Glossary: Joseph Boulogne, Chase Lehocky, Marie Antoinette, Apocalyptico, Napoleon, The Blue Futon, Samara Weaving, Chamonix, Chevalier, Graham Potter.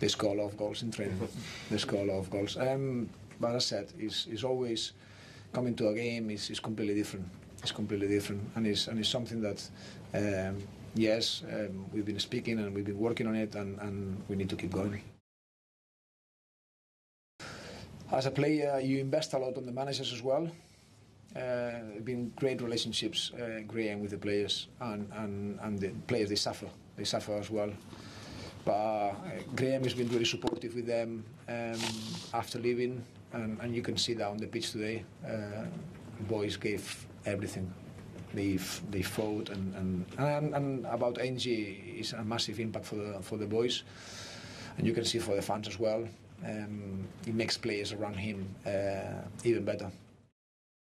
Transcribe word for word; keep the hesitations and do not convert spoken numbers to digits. They score a lot of goals in training. They score a lot of goals. Um, but as I said, it's, it's always coming to a game is is completely different. It's completely different, and it's and it's something that um, yes, um, we've been speaking and we've been working on it, and, and we need to keep going. As a player, you invest a lot on the managers as well. Uh, been great relationships, uh, Graham, with the players, and, and, and the players, they suffer, they suffer as well. But uh, Graham has been really supportive with them um, after leaving, and, and you can see that on the pitch today. Uh, the boys gave everything. They they fought, and, and, and, and about Angie is a massive impact for the, for the boys, and you can see for the fans as well. Um, it makes players around him uh, even better.